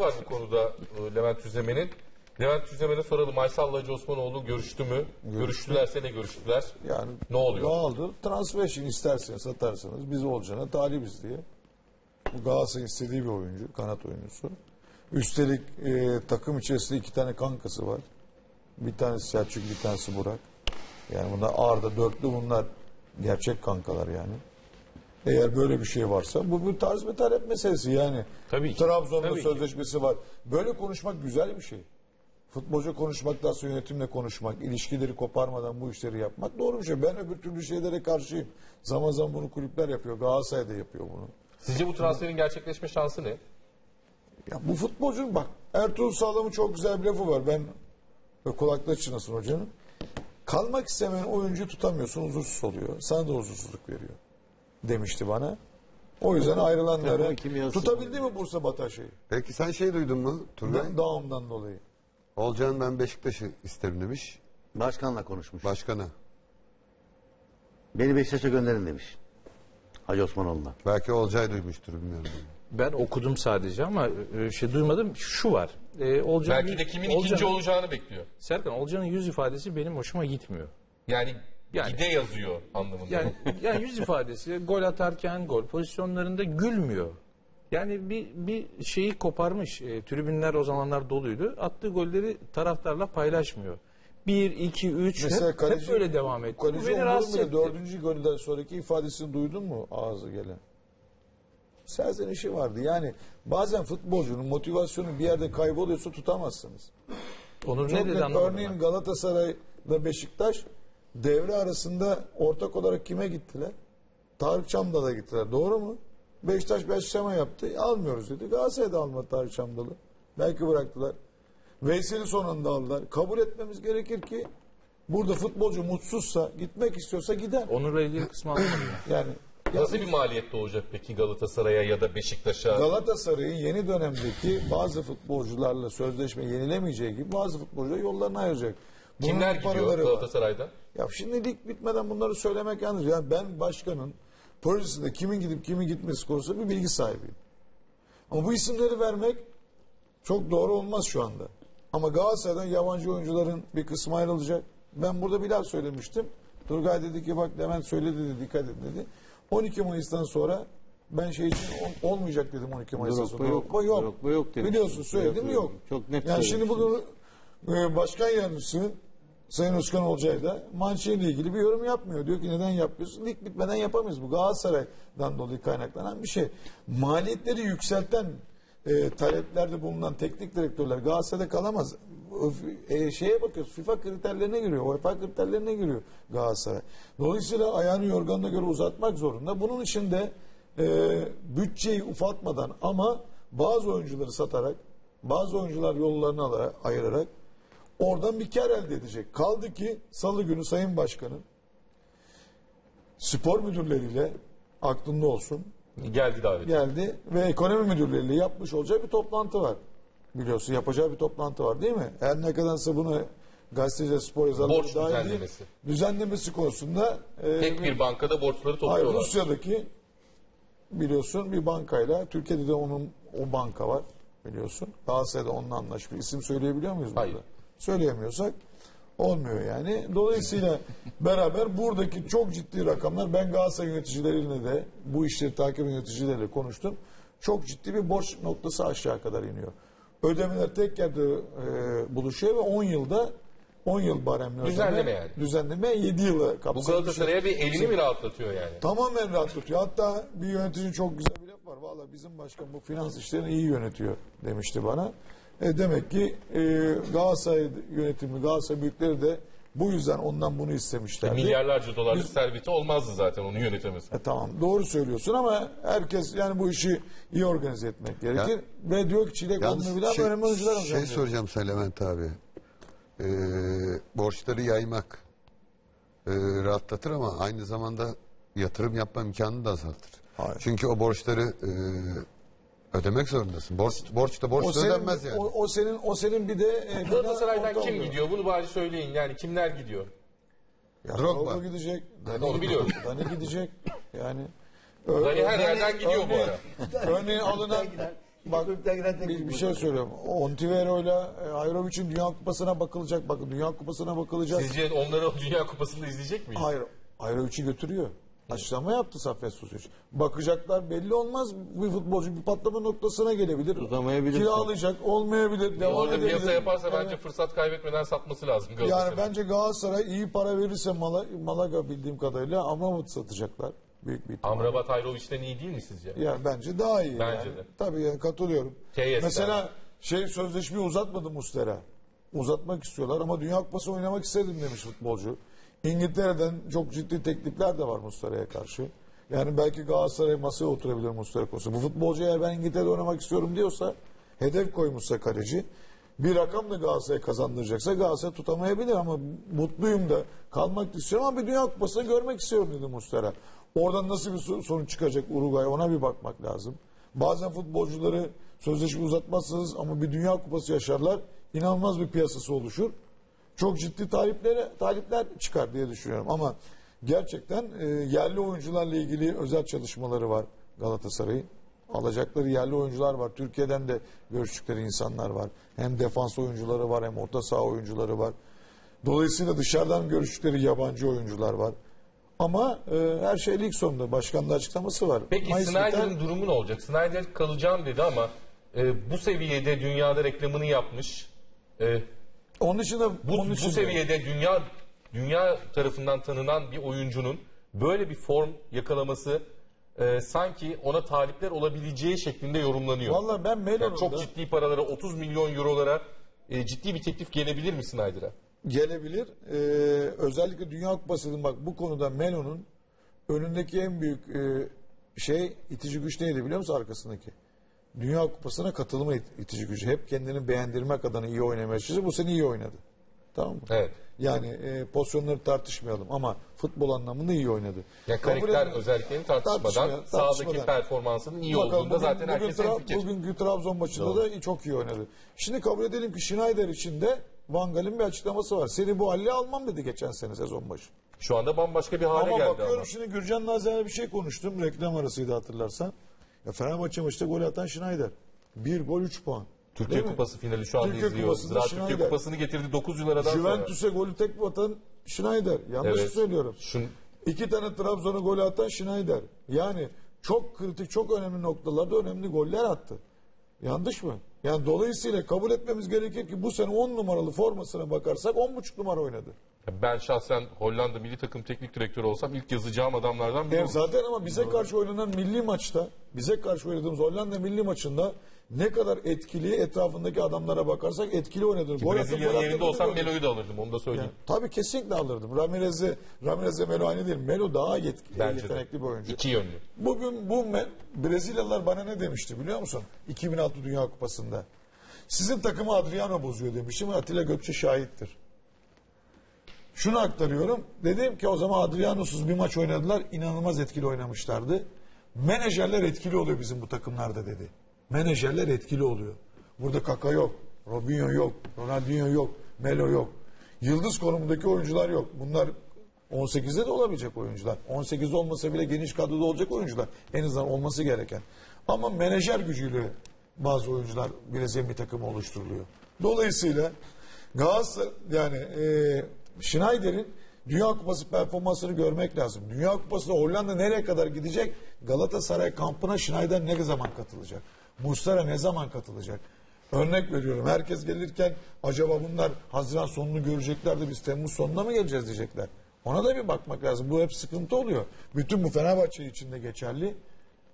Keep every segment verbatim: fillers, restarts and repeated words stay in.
hakkı var bu konuda Levent Üzemen'in. Levent Üzemen'e soralım. Ay Sallayıcı Osmanoğlu görüştü mü? Görüştü. Görüştülerse ne görüştüler? Yani ne oluyor? Ne oldu? Transfer için istersen satarsanız biz olacağına talibiz diye. Bu Galatasaray'ın istediği bir oyuncu. Kanat oyuncusu. Üstelik e, takım içerisinde iki tane kankası var. Bir tanesi Selçuk, bir tanesi Burak. Yani bunlar Arda, dörtlü bunlar. Gerçek kankalar yani. Eğer böyle bir şey varsa bu, bu tarz bir talep meselesi yani. Tabii ki. Trabzon'da Tabii sözleşmesi ki. var. Böyle konuşmak güzel bir şey. Futbolcu konuşmaktan sonra yönetimle konuşmak, ilişkileri koparmadan bu işleri yapmak doğru bir şey. Ben öbür türlü şeylere karşıyım. Zaman zaman bunu kulüpler yapıyor. Galatasaray'da yapıyor bunu. Sizce bu transferin gerçekleşme şansı ne? Ya bu futbolcunun bak Ertuğrul Sağlam'ın çok güzel bir lafı var. Ben kulaklar çınlasın hocanın. Kalmak istemeyen oyuncuyu tutamıyorsun, huzursuz oluyor. Sana da huzursuzluk veriyor. Demişti bana. O yüzden ayrılanları tutabildi mi Bursa Bataş'ı? Peki sen şey duydun mu Turgay? Ben dağımdan dolayı. Olcay'ın ben Beşiktaş'ı isterim demiş. Başkanla konuşmuş. Başkanı. Beni Beşiktaş'a gönderin demiş. Hacı Osmanoğlu'na. Belki Olcay duymuştur bilmiyorum. Ben okudum sadece ama şey duymadım. Şu var. E, Olcay'ın, belki de kimin Olcay'ın, ikinci olacağını bekliyor. Serkan, Olcay'ın yüz ifadesi benim hoşuma gitmiyor. Yani... Yani, gide yazıyor anlamında. Yani, yani yüz ifadesi, gol atarken gol pozisyonlarında gülmüyor. Yani bir, bir şeyi koparmış. E, tribünler o zamanlar doluydu. Attığı golleri taraftarla paylaşmıyor. Bir, iki, üç hep, kaleci, hep böyle devam etti. Kaleci olmadı. Dördüncü golden sonraki ifadesini duydun mu ağzı gelen? Serzenişi vardı. Yani bazen futbolcunun motivasyonu bir yerde kayboluyorsa tutamazsınız. Onur ne dedi anlamadım. Örneğin Galatasaray'la Beşiktaş devre arasında ortak olarak kime gittiler? Tarık Çamdal'a gittiler. Doğru mu? Beşiktaş Beşçam'a yaptı. Almıyoruz dedi. Galatasaray'da almadı Tarık Çamdal'ı. Belki bıraktılar. Veysel'i son anda aldılar. Kabul etmemiz gerekir ki burada futbolcu mutsuzsa, gitmek istiyorsa gider. Onur'la ilgili kısmı yani nasıl bir maliyette olacak peki Galatasaray'a ya da Beşiktaş'a? Galatasaray'ın yeni dönemdeki bazı futbolcularla sözleşme yenilemeyeceği gibi bazı futbolcular yollarını ayıracak. Bunun kimler gidiyor Galatasaray'da? Var. Ya şimdi lig bitmeden bunları söylemek yanlış. Yani ben başkanın projesinde kimin gidip kimin gitmesi konusunda bir bilgi sahibiyim. Ama bu isimleri vermek çok doğru olmaz şu anda. Ama Galatasaray'dan yabancı oyuncuların bir kısmı ayrılacak. Ben burada bir laf söylemiştim. Turgay dedi ki bak Levent söyledi dedi, dikkat et dedi. on iki Mayıs'tan sonra ben şey için ol, olmayacak dedim on iki Mayıs'tan sonra. Drogba yok. Drogba yok dedim. Biliyorsun söyledim yok. yok. Çok net. Yani şimdi bunu e, başkan yardımcısı Sayın Özkan Olcay da Manşehir'le ilgili bir yorum yapmıyor. Diyor ki neden yapıyorsun? Lig bitmeden yapamayız. Bu Galatasaray'dan dolayı kaynaklanan bir şey. Maliyetleri yükselten e, taleplerde bulunan teknik direktörler Galatasaray'da kalamaz. E, şeye bakıyoruz. FIFA kriterlerine giriyor. UEFA kriterlerine giriyor Galatasaray. Dolayısıyla ayağını yorganına göre uzatmak zorunda. Bunun için de e, bütçeyi ufaltmadan ama bazı oyuncuları satarak, bazı oyuncular yollarını alarak, ayırarak oradan bir kar elde edecek. Kaldı ki salı günü Sayın Başkan'ın spor müdürleriyle aklında olsun. Geldi davet. Geldi ve ekonomi müdürleriyle yapmış olacağı bir toplantı var. Biliyorsun yapacağı bir toplantı var değil mi? Her ne kadarsa bunu gazeteci spor yazarları borç dahil düzenlemesi. Değil, düzenlemesi konusunda. E, Tek bir bankada borçları topluyorlar. Hayır, Rusya'daki biliyorsun bir bankayla Türkiye'de de onun o banka var biliyorsun. Galatasaray'da onunla anlaşmış. İsim söyleyebiliyor muyuz burada? Hayır. Söyleyemiyorsak olmuyor yani. Dolayısıyla beraber buradaki çok ciddi rakamlar, ben Galatasaray yöneticileriyle de bu işleri takip yöneticileriyle konuştum. Çok ciddi bir borç noktası aşağı kadar iniyor. Ödemeler tek yerde e, buluşuyor ve on yılda on yıl baremli düzenleme yani. Düzenleme yedi yıla kapsıyor. Bu Galatasaray'a bir elini mi rahatlatıyor yani? Tamamen rahatlatıyor. Hatta bir yöneticinin çok güzel bir laf var. Valla bizim başkan bu finans işlerini iyi yönetiyor demişti bana. E demek ki e, Galatasaray yönetimi, Galatasaray büyükleri de bu yüzden ondan bunu istemişlerdi. Milyarlarca dolarlık Biz, serveti olmazdı zaten onu yönetemesi. E, tamam doğru söylüyorsun ama herkes yani bu işi iyi organize etmek gerekir. Ya, ve diyor ki çilek olduğunu bilen şey, önemli oyuncular alacak. Şey soracağım Levent abi. Ee, borçları yaymak ee, rahatlatır ama aynı zamanda yatırım yapma imkanını da azaltır. Hayır. Çünkü o borçları... E, ödemek zorundasın. Borç borç da borç ödenmez yani. O, o senin o senin bir de e, Galatasaray'dan kim oluyor. Gidiyor? Bunu bari söyleyin. Yani kimler gidiyor? Ya, Drogba gidecek. Dani onu biliyorum. Dani gidecek. Yani Dani her yerden gidiyor bu ara. Örneğin alınan Bak, bir, bir şey söylüyorum. Ontivero'yla Ayrovic'in Dünya Kupası'na bakılacak. Bakın Dünya Kupası'na bakılacak. Sizce onları o Dünya Kupası'nda izleyecek miyiz? Hayır. Ayrovic'i götürüyor. Açıklama yaptı Saffet Susuç. Bakacaklar, belli olmaz. Bir futbolcu bir patlama noktasına gelebilir. Kiralayacak, olmayabilir. Devam orada piyasa yaparsa yani, bence fırsat kaybetmeden satması lazım. Yani bence Galatasaray iyi para verirse Mal Malaga bildiğim kadarıyla Amrabat satacaklar. Büyük bir Amrabat Ayroviç'ten iyi değil mi sizce? Ya bence daha iyi. Bence yani de. Tabii yani katılıyorum. K S mesela abi, şey sözleşmeyi uzatmadı Mustera. Uzatmak istiyorlar ama Dünya Kupası oynamak istedim demiş futbolcu. İngiltere'den çok ciddi teklifler de var Muslera'ya karşı. Yani belki Galatasaray masaya oturabilir Muslera konusu. Bu futbolcu eğer ben İngiltere'de oynamak istiyorum diyorsa, hedef koymuşsa kaleci, bir rakamla Galatasaray'a kazandıracaksa Galatasaray tutamayabilir ama mutluyum da kalmak istiyorum ama bir Dünya Kupası'nı görmek istiyorum dedi Muslera. Oradan nasıl bir sonuç çıkacak Uruguay, ona bir bakmak lazım. Bazen futbolcuları sözleşme uzatmazsınız ama bir Dünya Kupası yaşarlar, inanılmaz bir piyasası oluşur. Çok ciddi taliplere, talipler çıkar diye düşünüyorum ama gerçekten e, yerli oyuncularla ilgili özel çalışmaları var Galatasaray'ın. Alacakları yerli oyuncular var. Türkiye'den de görüştükleri insanlar var. Hem defans oyuncuları var hem orta saha oyuncuları var. Dolayısıyla dışarıdan görüştükleri yabancı oyuncular var. Ama e, her şey lig sonunda. Başkanın açıklaması var. Peki Sneijder'in durumu ne olacak? Sneijder kalacağım dedi ama e, bu seviyede dünyada reklamını yapmış. E, Onun için de bu, onun için bu seviyede de. dünya dünya tarafından tanınan bir oyuncunun böyle bir form yakalaması e, sanki ona talipler olabileceği şeklinde yorumlanıyor. Vallahi ben Melo'da yani çok ciddi paralara, otuz milyon eurolara e, ciddi bir teklif gelebilir mi Sneijder'a? Gelebilir. Ee, özellikle Dünya Kupası'nın bak bu konuda Melo'nun önündeki en büyük e, şey itici güç neydi biliyor musun arkasındaki? Dünya Kupası'na katılma itici gücü. Hep kendini beğendirmek adına iyi oynamaya çalışıyor. Bu sene iyi oynadı. Tamam mı? Evet. Yani e, pozisyonları tartışmayalım ama futbol anlamında iyi oynadı. Ya karakter özelliklerini tartışmadan, tartışmadan sahadaki performansının iyi bakalım, olduğunda bugün, zaten herkes en fikir. Bugün Trabzon maçında Doğru. da çok iyi oynadı. Şimdi kabul edelim ki Sneijder için de Van Gaal'in bir açıklaması var. Seni bu halle almam dedi geçen sene sezon başı. Şu anda bambaşka bir hale ama geldi. Bakıyorum ama bakıyorum şimdi Gürcan Nazer'le bir şey konuştum. Reklam arasıydı hatırlarsan. Ya Fenerbahçe maçta gol atan Sneijder. Bir gol üç puan. Türkiye Kupası finali şu anda izliyoruz. Türkiye Kupası'nı getirdi dokuz yıllardan sonra. Juventus'e golü tek atan Sneijder. Yanlış evet. söylüyorum. Şun... İki tane Trabzon'a golü atan Sneijder. Yani çok kritik, çok önemli noktalarda önemli goller attı. Yanlış mı? Yani dolayısıyla kabul etmemiz gerekir ki bu sene on numaralı formasına bakarsak on buçuk numara oynadı. Ben şahsen Hollanda milli takım teknik direktörü olsam ilk yazacağım adamlardan biri. Zaten ama bize karşı oynanan milli maçta, bize karşı oynadığımız Hollanda milli maçında ne kadar etkili, etrafındaki adamlara bakarsak etkili oynadı. Brezilya'nın yerinde olsam Melo'yu da alırdım, onu da söyleyeyim. Yani, tabii kesinlikle alırdım. Ramirez'i, Ramirez'e Melo aynı değil. Melo daha yetkili, yetenekli bir oyuncu. İki yönlü. Bugün bu Brezilyalılar bana ne demişti biliyor musun? iki bin altı Dünya Kupası'nda. Sizin takımı Adriano bozuyor demiştim. Atilla Gökçe şahittir. Şunu aktarıyorum. Dedim ki o zaman Adriano'suz bir maç oynadılar. İnanılmaz etkili oynamışlardı. Menajerler etkili oluyor bizim bu takımlarda dedi. Menajerler etkili oluyor. Burada Kaka yok. Robinho yok. Ronaldinho yok. Melo yok. Yıldız konumundaki oyuncular yok. Bunlar on sekizde de olabilecek oyuncular. on sekizde olmasa bile geniş kadroda olacak oyuncular. En azından olması gereken. Ama menajer gücüyle bazı oyuncular Brezilya bir takımı oluşturuluyor. Dolayısıyla Galatasaray yani eee Sneijder'in Dünya Kupası performansını görmek lazım. Dünya Kupası'nda Hollanda nereye kadar gidecek? Galatasaray kampına Sneijder ne zaman katılacak? Muslera ne zaman katılacak? Örnek veriyorum. Herkes gelirken acaba bunlar Haziran sonunu görecekler de biz Temmuz sonuna mı geleceğiz diyecekler. Ona da bir bakmak lazım. Bu hep sıkıntı oluyor. Bütün bu Fenerbahçe için de geçerli.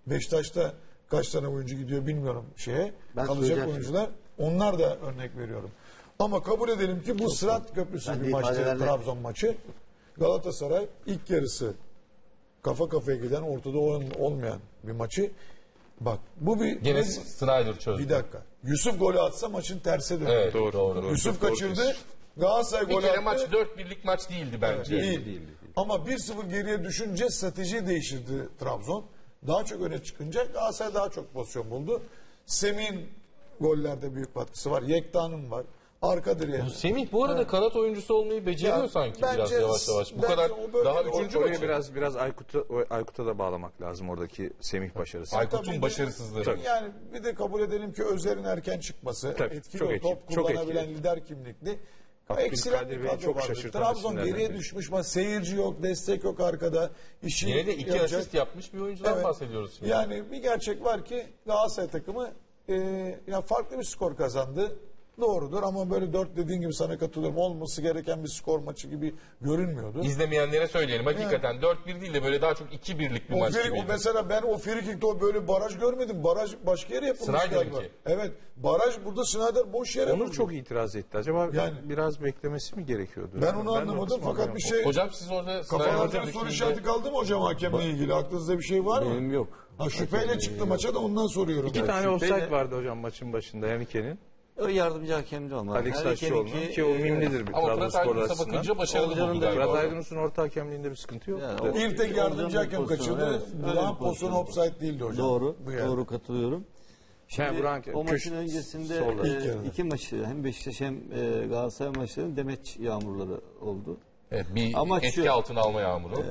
Beşiktaş'ta kaç tane oyuncu gidiyor bilmiyorum şeye. Ben kalacak oyuncular. Onlar da örnek veriyorum. Ama kabul edelim ki bu Çok Sırat Köprüsü bir maçtı Trabzon maçı. Galatasaray ilk yarısı kafa kafaya giden ortada olmayan bir maçı. Bak bu bir... Gene Sneijder çözdü. Bir dakika. Yusuf golü atsa maçın terse dönüyor. Evet doğru doğru. Yusuf doğru, kaçırdı. Doğru. Galatasaray golü attı. Bir kere maç dört birlik maç değildi bence. Değil. Değil, değil, değil. Ama bir sıfır geriye düşünce strateji değiştirdi Trabzon. Daha çok öne çıkınca Galatasaray daha çok pozisyon buldu. Semih'in gollerde büyük katkısı var. Yekta'nın var. arka direğe. Bu Semih bu arada evet. kanat oyuncusu olmayı beceriyor ya, sanki bence, biraz yavaş yavaş. Bu kadar daha üçüncü maçı. Biraz biraz Aykut'u Aykut'a da bağlamak lazım oradaki Semih başarısı. Aykut'un başarısızlığı. Tabii. Yani bir de kabul edelim ki Özer'in erken çıkması, tabii, etkili çok top etkili, kullanabilen çok lider kimlikli. Eksilen bir kadro çok vardı. Trabzon geriye biri. düşmüş. Seyirci yok, destek yok arkada. İşi yine de iki yapacak. asist yapmış bir oyuncudan evet. bahsediyoruz. Şimdi. Yani bir gerçek var ki Galatasaray takımı e, ya farklı bir skor kazandı. Doğrudur ama böyle dört dediğin gibi sana katılıyorum. Olması gereken bir skor maçı gibi görünmüyordu. İzlemeyenlere söyleyelim. Hakikaten yani. dört bir değil de böyle daha çok iki birlik bir o maç gibi. Mesela ben o frikikte o böyle baraj görmedim. Baraj başka yere yapılmış galiba. Evet. Baraj burada Sneijder boş yere. Onur çok itiraz etti. Acaba yani, biraz beklemesi mi gerekiyordu? Ben yani? onu ben anlamadım fakat bir şey... Hocam siz orada... Kafalarda bir soru işareti kaldı mı hocam hakemle ilgili? Aklınızda bir şey var mı? Benim yok. Ha, şüpheyle çıktı maça da ondan soruyorum. İki yani. tane offside vardı hocam maçın başında Henrique'nin. O yardımcı hakemci olmalı. Alex Taşçıoğlu ki o mimlidir bir Trabzonspor açısından. Başarılı da Fırat Aydınus'un orta hakemliğinde bir sıkıntı yok. Yani o, bir tek yardımcı hakem kaçırdı. Burak'ın pozisyonu offside değildi hocam. Doğru. Yani. Doğru katılıyorum. Şimdi Burak, o maçın öncesinde e, iki maçı hem Beşiktaş hem e, Galatasaray maçlarının demet yağmurları oldu. Evet, bir Ama etki şu, altına alma yağmuru. E,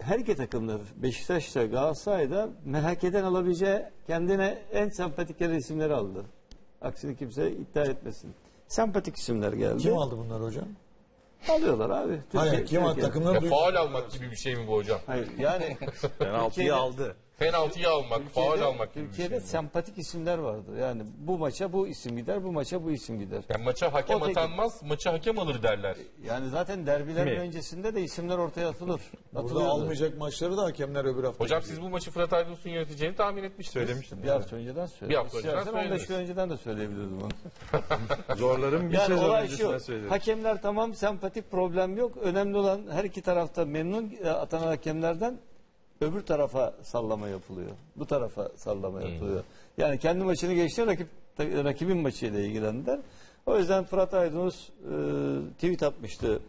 her iki takımda Beşiktaş'ta Galatasaray'da merak eden alabileceği kendine en sempatik isimleri aldı. Aksini kimse iddia etmesin. Sempatik isimler geldi. Kim aldı bunları hocam? Alıyorlar abi. Hayır, Türkiye, kim aldı takımları? Faul almak gibi bir şey mi bu hocam? Hayır, yani penaltıyı aldı. Penaltıyı almak, faul almak gibi bir şey. Türkiye'de sempatik isimler vardı. Yani bu maça bu isim gider, bu maça bu isim gider. Yani maça hakem atanmaz, maça hakem alır derler. Yani zaten derbilerin öncesinde de isimler ortaya atılır. Burada almayacak maçları da hakemler öbür hafta. Hocam siz bu maçı Fırat Aydınus'un yöneteceğini tahmin etmiştiniz. Söylemiştim. Bir hafta önceden söyledim. Bir hafta önceden söyledim. on beş gün önceden de söyleyebilirdim onu. Zorlarım bir sezon öncesinden söyledim. Hakemler tamam, sempatik, problem yok. Önemli olan her iki tarafta memnun atanan hakemlerden öbür tarafa sallama yapılıyor. Bu tarafa sallama yapılıyor. Hmm. Yani kendi maçını geçti, rakip, rakibin maçıyla ilgilendiler. O yüzden Fırat Aydınus e, tweet atmıştı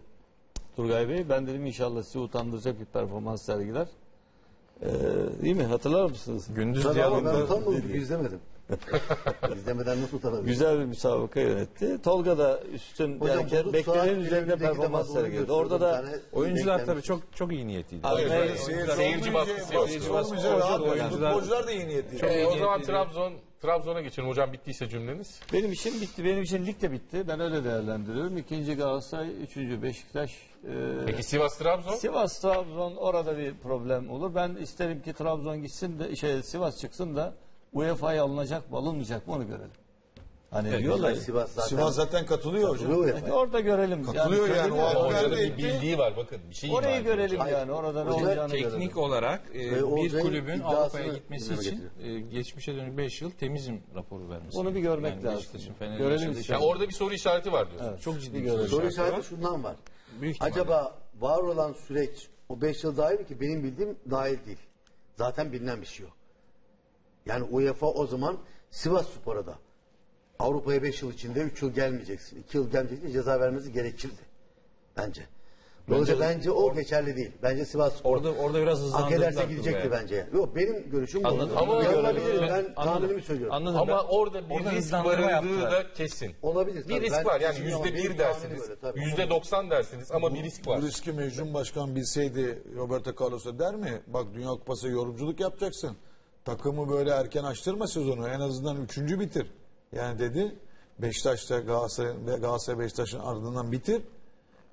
Turgay Bey. Ben dedim inşallah sizi utandıracak bir performans sergiler. E, değil mi? Hatırlar mısınız? Gündüz diye ben izlemedim. İzlemeden nasıl utanabilirim? Güzel bir müsabaka yönetti. Tolga da üstün yani beklenen üzerinde performans sergiledi. Orada da oyuncular tabii çok çok iyi niyetliydi. Seyirci baskısı olacak. Oyuncular da iyi niyetliydi. O zaman Trabzon Trabzon'a geçelim hocam, bittiyse cümleniz. Benim için bitti. Benim için lig de bitti. Ben öyle değerlendiriyorum. İkinci Galatasaray, üçüncü Beşiktaş. E... Peki Sivas Trabzon? Sivas Trabzon orada bir problem olur. Ben isterim ki Trabzon gitsin de şey Sivas çıksın da U E F A'ya alınacak mı alınmayacak mı onu görelim. Hani evet, diyorlar ya, Sivas, zaten, Sivas zaten katılıyor, katılıyor hocam. Yani. Orada görelim. Katılıyor yani. yani. O hocada bir bildiği var bakın. Bir şey orayı var, görelim hocam. Yani. Orada ne olacağını teknik görelim. olarak e, bir kulübün Avrupa'ya gitmesi için e, geçmişe dönük beş yıl temizim raporu vermesi. Onu bir görmek yani lazım. Görelim. Yani. Yani orada bir soru işareti var diyorsun. Evet. Çok ciddi bir soru, soru işareti var. Şundan var. Büyük Acaba var olan süreç o beş yıl dahil mi ki benim bildiğim dahil değil. Zaten bilinen bir şey yok. Yani UEFA o zaman Sivasspor'a da Avrupa'ya beş yıl içinde üç yıl gelmeyeceksin, iki yıl gelmeyeceksin ceza vermesi gerekirdi bence. Dolayısıyla bence, bence o geçerli değil. Bence Sivasspor orada orada biraz hızlandırırsa gidecekti yani. bence. Yok benim görüşüm bu. Ama olabilir. Ben, ben tahminimi söylüyorum. Anladım. Ama orada bir orada risk barındığı da kesin. Olabilir. Bir risk var. Yani yüzde bir dersiniz, yüzde doksan dersiniz ama bu, bir risk var. Bu riski Mecnun Başkan bilseydi Roberto Carlos'a der mi? Bak Dünya Kupası yorumculuk yapacaksın. Takımı böyle erken açtırma sezonu. En azından üçüncü bitir. Yani dedi Beşiktaş'ta Galatasaray, Galatasaray Beşiktaş'ın ardından bitir.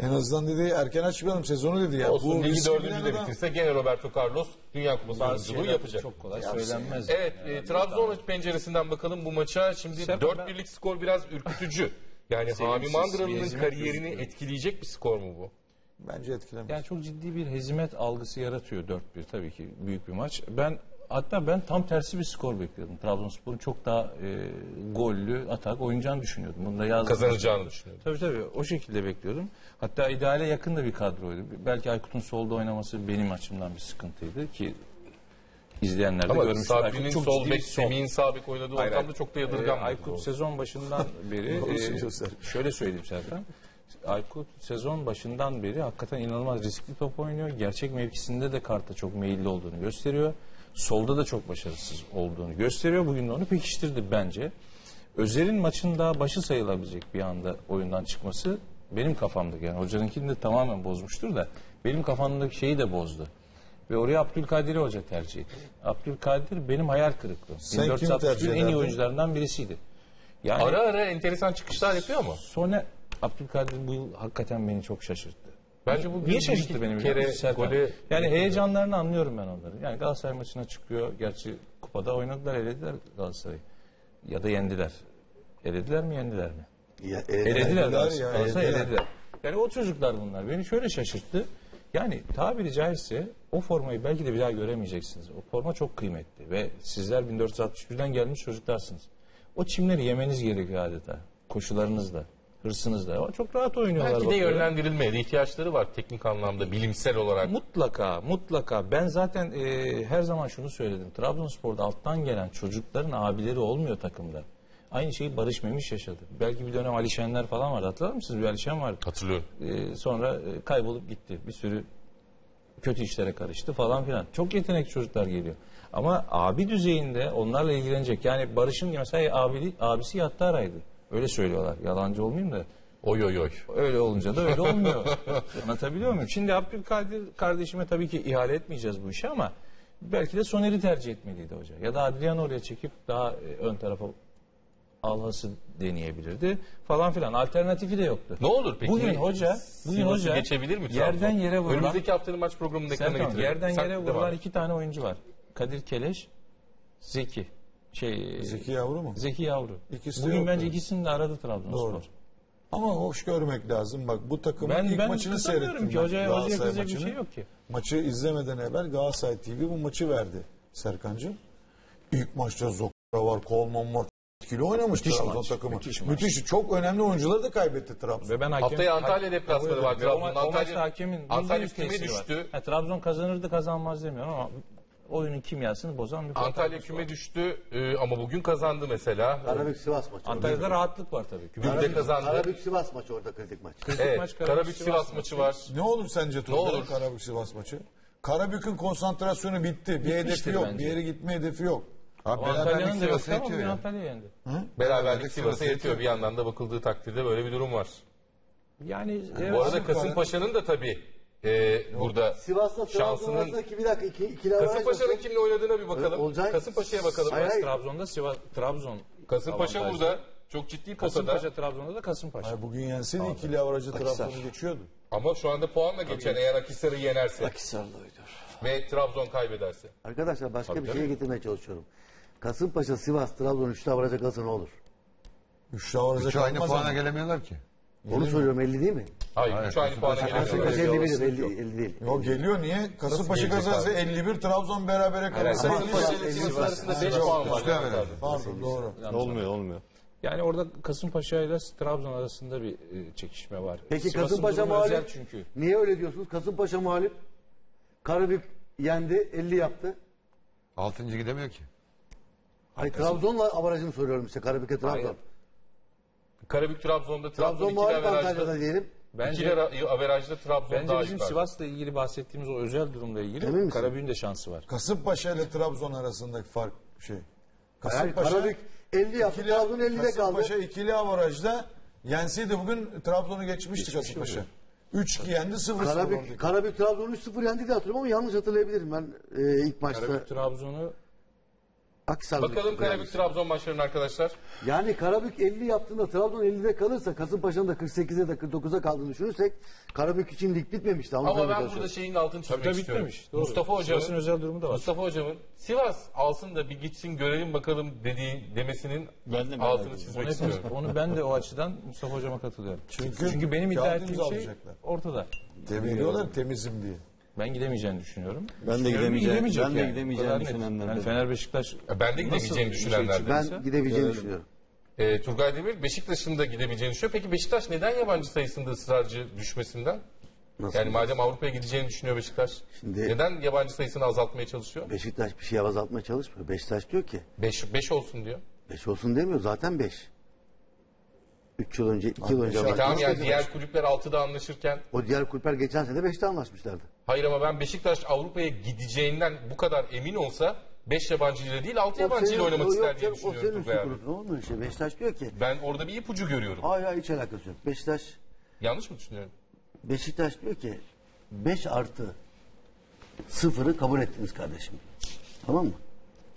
En azından dedi erken açmayalım sezonu dedi. Yani olsun, bu ligi dördüncü de bitirse gene Roberto Carlos Dünya Kupası yapacak. Çok kolay söylenmez. Evet yani. e, Trabzon penceresinden bakalım bu maça. Şimdi dört birlik skor biraz ürkütücü. Yani Hami Mandıra'nın kariyerini etkileyecek bir skor mu bu? Bence etkilemez. Yani çok ciddi bir hezimet algısı yaratıyor dört bir. Tabii ki büyük bir maç. Ben Hatta ben tam tersi bir skor bekliyordum. Trabzonspor'un çok daha e, gollü atak oynayacağını düşünüyordum. Bunu da yazdım. Kazanacağını düşünüyordum. Tabii tabii. O şekilde bekliyordum. Hatta ideale yakın da bir kadroydu. Belki Aykut'un solda oynaması benim açımdan bir sıkıntıydı ki izleyenler de görmüşler. Ama Sabri'nin sol bek, Semih'in sağ bek oynadığı ortamda çok da yadırganmadı. Aykut sezon başından beri e, şöyle söyleyeyim zaten. Aykut sezon başından beri hakikaten inanılmaz riskli top oynuyor. Gerçek mevkisinde de karta çok meyilli olduğunu gösteriyor. Solda da çok başarısız olduğunu gösteriyor. Bugün de onu pekiştirdi bence. Özer'in maçında başı sayılabilecek bir anda oyundan çıkması benim kafamdaki, yani hocanınkini de tamamen bozmuştur da benim kafamdaki şeyi de bozdu. Ve oraya Abdülkadir'i hoca tercih etti. Abdülkadir benim hayal kırıklığı. bin dört yüz altmış birin en iyi oyuncularından birisiydi. Yani ara ara enteresan çıkışlar yapıyor mu? Sonra Abdülkadir bu yıl hakikaten beni çok şaşırttı. Bence bu niye şaşırttı beni? Kere golü... Yani heyecanlarını anlıyorum ben onları. Yani Galatasaray maçına çıkıyor. Gerçi kupada oynadılar, elediler Galatasaray'ı. Ya da yendiler. Elediler mi, yendiler mi? Ya, elediler, elediler Galatasaray, ya, elediler. elediler. Yani o çocuklar bunlar. Beni şöyle şaşırttı. Yani tabiri caizse o formayı belki de bir daha göremeyeceksiniz. O forma çok kıymetli ve sizler bin dört yüz altmış birden gelmiş çocuklarsınız. O çimleri yemeniz gerekiyor adeta. Koşularınızla, hırsınızla. Ama çok rahat oynuyorlar. Belki de bakıyorum. Yönlendirilmeye ihtiyaçları var teknik anlamda, bilimsel olarak. Mutlaka, mutlaka. Ben zaten e, her zaman şunu söyledim. Trabzonspor'da alttan gelen çocukların abileri olmuyor takımda. Aynı şeyi Barış Memiş yaşadı. Belki bir dönem Ali Şenler falan vardı. Hatırlar mısınız? Bir Ali Şen vardı. Hatırlıyorum. Ee, sonra kaybolup gitti. Bir sürü kötü işlere karıştı falan filan. Çok yetenekli çocuklar geliyor. Ama abi düzeyinde onlarla ilgilenecek. Yani Barış'ın mesela abi, abisi yattı araydı. Öyle söylüyorlar. Yalancı olmayayım da. Oy oy oy. Öyle olunca da öyle olmuyor. Anlatabiliyor muyum? Şimdi Abdülkadir kardeşime tabii ki ihale etmeyeceğiz bu işi ama belki de Soner'i tercih etmeliydi hoca. Ya da Adriano oraya çekip daha ön tarafa alhası deneyebilirdi falan filan. Alternatifi de yoktu. Ne olur peki? Bugün hoca, bugün hoca geçebilir mi? Yerden yere vurulan. Önümüzdeki haftanın maç programında ekrana getirelim. Yerden yere vurulan iki tane oyuncu var. Kadir Keleş, Zeki. Şey, Zeki Yavru mu? Zeki Yavru. İkisi bugün bence ikisini de aradı Trabzonspor. Ama hoş görmek lazım. Bak bu takımın ben, ilk ben maçını seyrettim. Ki, hocaya Galatasaray hocaya maçını. Bir şey yok ki. Maçı izlemeden evvel Galatasaray T V bu maçı verdi Serkancığım. İlk maçta Zokra var, Kolman var. Etkili oynamış müthiş Trabzon maç, takımı. Müthiş, müthiş. Çok önemli oyuncuları da kaybetti Trabzon. Ve ben hakem, haftaya Antalya deplasmanı var. Trabzon Antalya hakemin Antalya küme düştü. Yani, Trabzon kazanırdı kazanmaz demiyorum ama oyunun kimyasını bozan bir Antalya küme var. Düştü e, ama bugün kazandı mesela. Karabük Sivas maçı. Antalya'da rahatlık var tabii. Karabük kazandı. Karabük Sivas maçı orada kritik maç. Kritik evet, maç Karabük Sivas maçı var. Ne olur sence Turgut? Karabük Sivas maçı. Karabük'ün konsantrasyonu bitti. Bir hedefi yok. Bir yere gitme hedefi yok. Antalya'nın da yoksa ama bugün Antalya yendi. Beraberlik Sivas'a yetiyor. Bir yandan da bakıldığı takdirde böyle bir durum var. Yani evet, bu arada Kasımpaşa'nın da tabii e, burada Sivas'la şansının... Kasımpaşa'nın kimle oynadığına bir bakalım. Olcay... Kasımpaşa'ya bakalım. Hayır, hayır. Trabzon'da Sivas... Trabzon... Kasımpaşa burada. Çok ciddi posada. Kasımpaşa Trabzon'da da Kasımpaşa. Hayır, bugün yenseydi ikili avaracı Trabzon'u geçiyordu. Ama şu anda puanla geçen eğer Akhisar'ı yenerse. Akhisar'la oynuyor. Ve Trabzon kaybederse. Arkadaşlar başka tabii bir şeye getirmeye çalışıyorum. Kasımpaşa, Sivas, Trabzon üçte varacak alsa ne olur? Üçte varacak alsa aynı puana mı? Gelemiyorlar ki. Onu Gelin söylüyorum mi? elli değil mi? Hayır, hayır üç aynı puana gelemiyorlar. elli değil. O geliyor niye? Kasımpaşa kazanırsa elli bir, Trabzon berabere kalırsa. Kasımpaşa ile Sivas arasında beş puan var. Pardon, doğru. Olmuyor, olmuyor. Yani orada Kasımpaşa ile Trabzon arasında bir çekişme var. Peki Kasımpaşa mağlup çünkü. Niye öyle diyorsunuz? Kasımpaşa mağlup. Karabük yendi, elli yaptı. Altıncı gidemiyor ki. Hayır, Trabzon'la avarajını soruyorum işte, Karabük'e Trabzon. Karabük Trabzon'da, Trabzon ikili averajda diyelim. Bence averajda Trabzon bence daha bizim Sivas'la ilgili bahsettiğimiz o özel durumla ilgili Karabük'ün de şansı var. Kasımpaşa ile Trabzon arasındaki fark şey. Kasımpaşa Karabük elli yaptı, ikili, Trabzon ellide kaldı. Kasımpaşa ikili avarajda yenseydi bugün Trabzon'u geçmişti Kasımpaşa. üç iki yendi, sıfır sıfır. Karabük, Karabük Trabzon'u üç sıfır yendi de hatırlıyorum ama yanlış hatırlayabilirim ben e, ilk maçta. Karabük Trabzon'u Akhisar'da. Bakalım Karabük Trabzon maçlarının arkadaşlar. Yani Karabük elli yaptığında Trabzon ellide kalırsa, Kasımpaşa'nın da kırk sekize de kırk dokuza kaldığını düşünürsek Karabük için lig bitmemişti. Ama, ama ben burada şöyle şeyin altını çizmek tabii istiyorum. Bitmemiş, Mustafa Hoca'nın özel durumu da var. Mustafa Hoca'nın Sivas alsın da bir gitsin görelim bakalım dediği demesinin ben de altını ben çizmek istiyorum. Onu ben de o açıdan Mustafa Hoca'ma katılıyorum. Çünkü, çünkü benim iddia ettiğim şey alacaklar. Ortada. Temizliyorlar temizim diye. Ben gidemeyeceğini düşünüyorum. Ben de gidemeyeceğim. Ben de gidemeyeceğim düşünenler. Yani Fener Beşiktaş. Ben de gidemeyeceğini düşünenler. Ben gidebileceğini düşünüyorum. E, Turgay Demir Beşiktaş'ın da gidebileceğini düşünüyor. Peki Beşiktaş neden yabancı sayısında ısrarcı düşmesinden? Nasıl yani madem Avrupa'ya gideceğini düşünüyor Beşiktaş. Şimdi neden yabancı sayısını azaltmaya çalışıyor? Beşiktaş bir şey azaltmaya çalışmıyor. Beşiktaş diyor ki. Beş, beş olsun diyor. Beş olsun demiyor zaten beş. Üç yıl önce, iki yıl önce. E tamam yani diğer beş. Kulüpler altıda anlaşırken. O diğer kulüpler geçen sene beşte anlaşmışlardı. Hayır ama ben Beşiktaş Avrupa'ya gideceğinden bu kadar emin olsa beş yabancıyla değil altı yabancıyla oynamak ister yok, diye düşünüyorum. O senin sükurusun olmuyor işte. Beşiktaş diyor ki. Ben orada bir ipucu görüyorum. Hayır hayır hiç alakası yok. Beşiktaş. Yanlış mı düşünüyorum? Beşiktaş diyor ki beş artı sıfırı kabul ettiniz kardeşim. Tamam mı?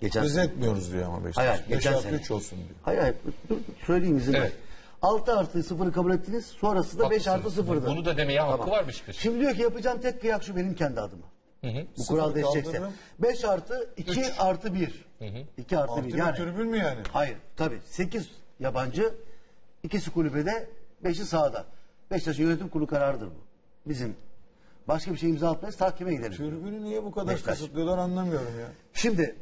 Geçen biz etmiyoruz diyor ama Beşiktaş. Hayır, geçen beş artı üç olsun diyor. Hayır hayır dur, söyleyeyim izin. Evet. altı artı sıfırı kabul ettiniz sonrası da beş artı sıfırdı. Bunu da demeye hakkı tamam. var Beşiktaş. Şimdi diyor ki yapacağım tek kıyak şu benim kendi adıma. Hı hı. Bu kural değişecekse. beş artı iki artı bir. iki artı bir yani. Artı bir tribün mü yani? Hayır tabii. sekiz yabancı, ikisi kulübede, beşi sahada. Beşiktaş yönetim kurulu kararıdır bu. Bizim başka bir şey imza atmayız, tahkime gideriz. Tribünü niye bu kadar kısıtlıyorlar anlamıyorum ya. Şimdi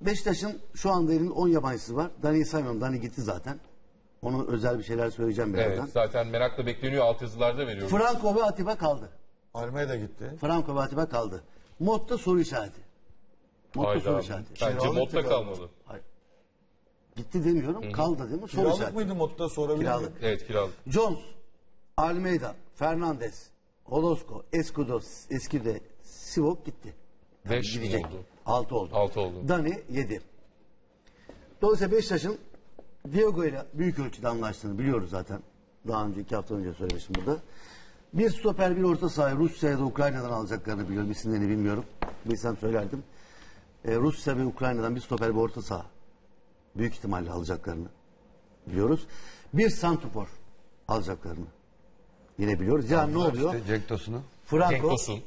Beşiktaş'ın şu anda elinin on yabancısı var. Dani'yi saymıyorum. Dani gitti zaten. Ona özel bir şeyler söyleyeceğim birazdan. Evet zaten merakla bekleniyor. Alt yazılarda veriyoruz. Franco ve Atiba kaldı. Almeyda gitti. Franco ve Atiba kaldı. Motta soru işareti. Motta soru işareti. Bence Motta kalmadı. Hayır. Gitti demiyorum. Hı -hı. Kaldı değil mi? Soru kiralık mıydı Motta sorabilir miyim? Kiralık. Evet kiralık. Jones, Almeyda, Fernandez, Holosko, Escudo, Eskide, Sivok gitti. beş yani oldu. altı oldu. altı oldu. Dani yedi. Dolayısıyla Beşiktaş'ın Diego ile büyük ölçüde anlaştığını biliyoruz zaten. Daha önce iki hafta önce söylemiştim burada. Bir stoper bir orta sahayı Rusya ya da Ukrayna'dan alacaklarını biliyorum. İsimlerini bilmiyorum. Bilsem söylerdim. Ee, Rusya ve Ukrayna'dan bir stoper bir orta saha büyük ihtimalle alacaklarını biliyoruz. Bir santrafor alacaklarını yine biliyoruz. Yani ne oluyor? İşte Cenk Tosun'u. Franco. Tosun.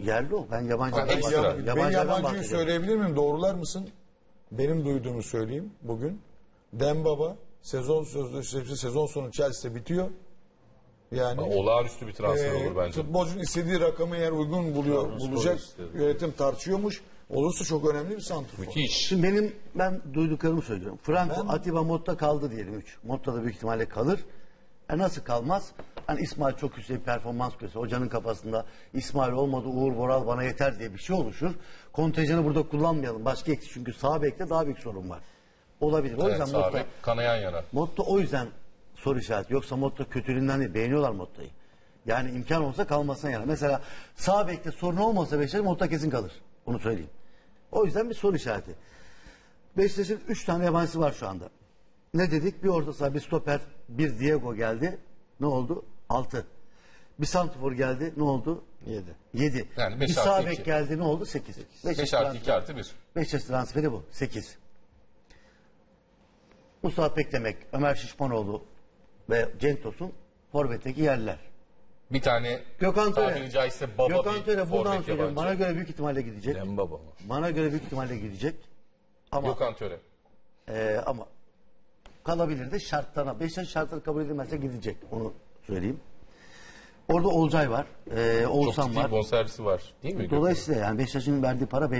Yerli o. Ben yabancı. Ben yabancıyı yabancı söyleyebilir miyim? Doğrular mısın? Benim duyduğumu söyleyeyim bugün. Dembaba sezon sözleşmesi sezon sonu Chelsea'de bitiyor. Yani olağanüstü bir transfer e, olur bence. Futbolcunun istediği rakamı eğer uygun buluyor Trabzonspor bulacak. İstedim. Yönetim tartışıyormuş. Olursa çok önemli bir santrafor. Şimdi benim ben duyduklarımı söylüyorum. Franco, ben... Atiba, Motta kaldı diyelim üç. Motta da büyük ihtimalle kalır. E nasıl kalmaz? Hani İsmail çok yüksek performans görse hocanın kafasında İsmail olmadı Uğur Boral bana yeter diye bir şey oluşur. Kontenjanı burada kullanmayalım. Başka ekti çünkü sağ bekte daha büyük sorun var. Olabilir. O yüzden evet, Motta abi, kanayan yara. Motta o yüzden soru işareti. Yoksa Motta kötülüğünden değil. Beğeniyorlar Motta'yı. Yani imkan olsa kalmasına yarar. Mesela sağ bekte sorun olmasa Beşiktaş Motta kesin kalır. Onu söyleyeyim. O yüzden bir soru işareti. Beşiktaş'ın üç tane yabancısı var şu anda. Ne dedik? Bir orta saha, bir stoper, bir Diego geldi. Ne oldu? altı. Bir santrafor geldi. Ne oldu? yedi. yedi. Yani bir sağ bek geldi. Ne oldu? sekiz. beş artı iki artı bir. Beşiktaş transferi bu. sekiz. Mustafa Pekdemek, Ömer Şişmanoğlu ve Cenk Tosun forvetteki yerler. Bir tane Gökhan Töre. Gökhan Töre buradan söylüyorum. Bana göre büyük ihtimalle gidecek. Dembaba. Bana göre büyük ihtimalle gidecek. Ama Gökhan Töre. E, ama kalabilir de şartlarına. Beşiktaş şartları kabul edilmezse gidecek. Onu söyleyeyim. Orada Olcay var. E, Oğuzhan var. Çok ciddi bonservisi var. Değil mi? Dolayısıyla yani Beşiktaş'ın verdiği para belli.